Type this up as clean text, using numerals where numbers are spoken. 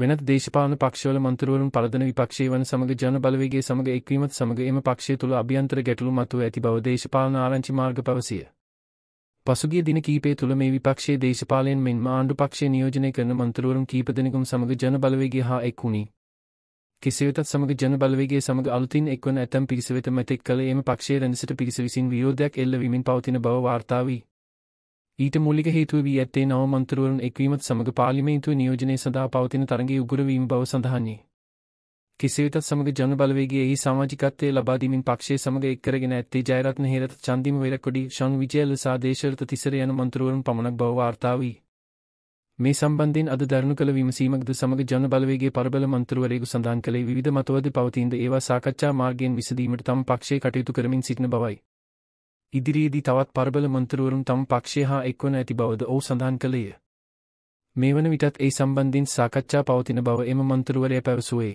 වෙනත් දේශපාලන පක්ෂවල මන්ත්‍රවරුන් පළදෙන විපක්ෂයේ වන සමග ජන බලවේගයේ සමග එක්වීමත් සමග එම පක්ෂය තුළ අභ්‍යන්තර ගැටලු මතුව ඇති බව දේශපාලන ආරංචි මාර්ග පවසිය. පසුගිය දින කීපය තුළ මේ විපක්ෂයේ දේශපාලයෙන් මෙන්ම ආණ්ඩු පක්ෂයේ නියෝජනය කරන මන්ත්‍රවරුන් කීප දෙනෙකුම සමග ජන බලවේගය හා එක් වුණි. කෙසේ වෙතත් සමග ජන බලවේගයේ සමග අලුතින් එක්වන ඇතැම් පිරිස වෙත මෙතෙක් කල එම පක්ෂයේ රැඳසිට පිරිස විසින් විරෝධයක් එල්ල වීමෙන් පවතින බව වාර්තා වී. ඊට මූලික හේතුව වී ඇත්තේ නව මන්ත්‍රවරුන් එක්වීමත් සමග පාර්ලිමේන්තුවේ නියෝජනය සඳහා පවතින තරඟයේ උගුර වීම බව සඳහන්ය. කෙසේ වෙතත් සමග ජන බලවේගයේ එහි සමාජිකත්වය ලබා දීමින් පක්ෂය සමග එක් කරගෙන ඇත්තේ ජයරත්න හේරත් චන්දිම වේරකොඩි ෂන් විජයල සහ දේශරත තිසර යන මන්ත්‍රවරුන් පමණක් බව වාර්තා වී. මේ සම්බන්ධයෙන් අද දරණු කළ විමසීමක්ද සමග ජන බලවේගයේ පරබල මන්ත්‍රවරයෙකු සඳහන් කළේ විවිධ මතවාද පවතිනද ඒවා සාකච්ඡා මාර්ගයෙන් විසඳීමට තම පක්ෂය කටයුතු කරමින් සිටින බවයි. ඉදිරියේදී තවත් පරබල මන්ත්‍රවරුන් තම පක්ෂය හා එක්වන ඇති බවද ඔහු සඳහන් කළේය. මේ වන විටත් ඒ සම්බන්ධයෙන් සාකච්ඡා පවතින බව එම මන්ත්‍රවරයා පැවසුවේ.